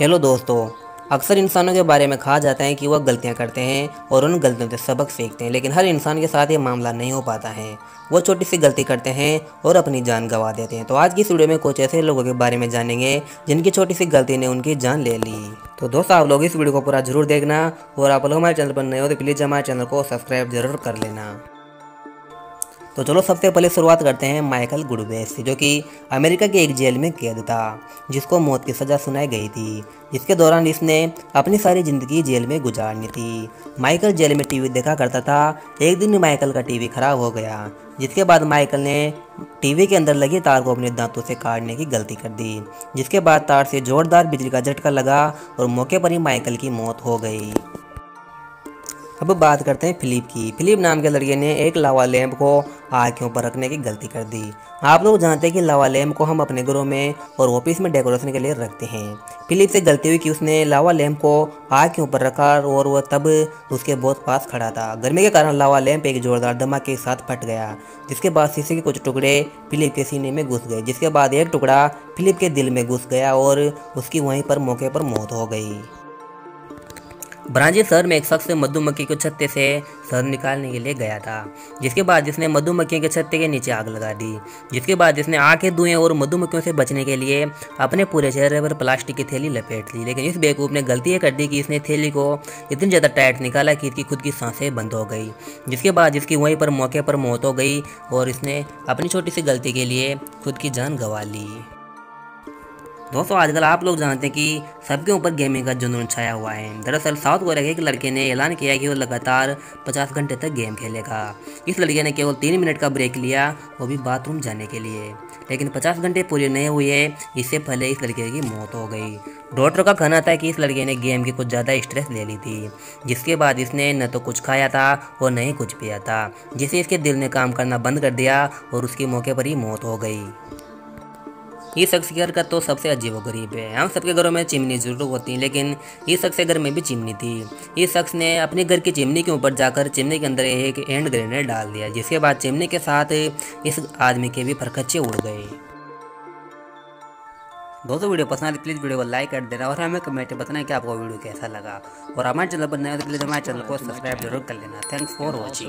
Hello दोस्तों, अक्सर इंसानों के बारे में कहा जाता है कि वह गलतियां करते हैं और उन गलतियों से सबक सीखते हैं, लेकिन हर इंसान के साथ ये मामला नहीं हो पाता है। वो छोटी सी गलती करते हैं और अपनी जान गंवा देते हैं। तो आज की इस वीडियो में कुछ ऐसे लोगों के बारे में जानेंगे जिनकी छोटी सी गलती ने उनकी जान ले ली। तो दोस्तों, आप लोग इस वीडियो को पूरा जरूर देखना और आप लोग हमारे चैनल पर नए हो तो प्लीज़ हमारे चैनल को सब्सक्राइब जरूर कर लेना। तो चलो सबसे पहले शुरुआत करते हैं माइकल गुडवेस से, जो कि अमेरिका के एक जेल में कैद था, जिसको मौत की सज़ा सुनाई गई थी, जिसके दौरान इसने अपनी सारी ज़िंदगी जेल में गुजारनी थी। माइकल जेल में टीवी देखा करता था। एक दिन माइकल का टीवी खराब हो गया, जिसके बाद माइकल ने टीवी के अंदर लगी तार को अपने दांतों से काटने की गलती कर दी, जिसके बाद तार से ज़ोरदार बिजली का झटका लगा और मौके पर ही माइकल की मौत हो गई। अब बात करते हैं फिलिप की। फिलिप नाम के लड़के ने एक लावा लैंप को आग के ऊपर रखने की गलती कर दी। आप लोग जानते हैं कि लावा लैंप को हम अपने घरों में और ऑफिस में डेकोरेशन के लिए रखते हैं। फिलिप से गलती हुई कि उसने लावा लैंप को आग के ऊपर रखा और वह तब उसके बहुत पास खड़ा था। गर्मी के कारण लावा लैंप एक जोरदार धमाके के साथ फट गया, जिसके बाद शीशे के कुछ टुकड़े फिलिप के सीने में घुस गए, जिसके बाद एक टुकड़ा फिलिप के दिल में घुस गया और उसकी वहीं पर मौके पर मौत हो गई। ब्राज़ील शहर में एक शख्स मधुमक्खी के छत्ते से शहद निकालने के लिए गया था, जिसके बाद जिसने मधुमक्खी के छत्ते के नीचे आग लगा दी, जिसके बाद जिसने आंखें धुएं और मधुमक्खियों से बचने के लिए अपने पूरे चेहरे पर प्लास्टिक की थैली लपेट ली। लेकिन इस बेवकूफ़ ने गलती यह कर दी कि इसने थैली को इतनी ज़्यादा टाइट निकाला कि इसकी खुद की सांसें बंद हो गई, जिसके बाद इसकी वहीं पर मौके पर मौत हो गई और इसने अपनी छोटी सी गलती के लिए खुद की जान गंवा ली। दोस्तों, आजकल आप लोग जानते हैं कि सबके ऊपर गेमिंग का जुनून छाया हुआ है। दरअसल साउथ कोरिया के एक लड़के ने ऐलान किया कि वो लगातार 50 घंटे तक गेम खेलेगा। इस लड़के ने केवल 3 मिनट का ब्रेक लिया, वो भी बाथरूम जाने के लिए, लेकिन 50 घंटे पूरे नहीं हुए इससे पहले इस लड़के की मौत हो गई। डॉक्टर का कहना था कि इस लड़के ने गेम की कुछ ज़्यादा स्ट्रेस ले ली थी, जिसके बाद इसने न तो कुछ खाया था और न ही कुछ पिया था, जिससे इसके दिल ने काम करना बंद कर दिया और उसकी मौके पर ही मौत हो गई। इस शख्स की हरकत तो सबसे अजीबोगरीब है। हम सबके घरों में चिमनी जरूर होती है, लेकिन इस शख्स के घर में भी चिमनी थी। इस शख्स ने अपने घर की चिमनी के ऊपर जाकर चिमनी के अंदर एक हैंड ग्रेनेड डाल दिया, जिसके बाद चिमनी के साथ इस आदमी के भी फरकच्चे उड़ गए। दोस्तों, वीडियो पसंद आए तो प्लीज़ वीडियो को लाइक कर देना और हमें कमेंट में बताना कि आपको वीडियो कैसा लगा और हमारे चैनल पर नए हो तो प्लीज़ हमारे चैनल को सब्सक्राइब जरूर कर लेना। Thanks for watching.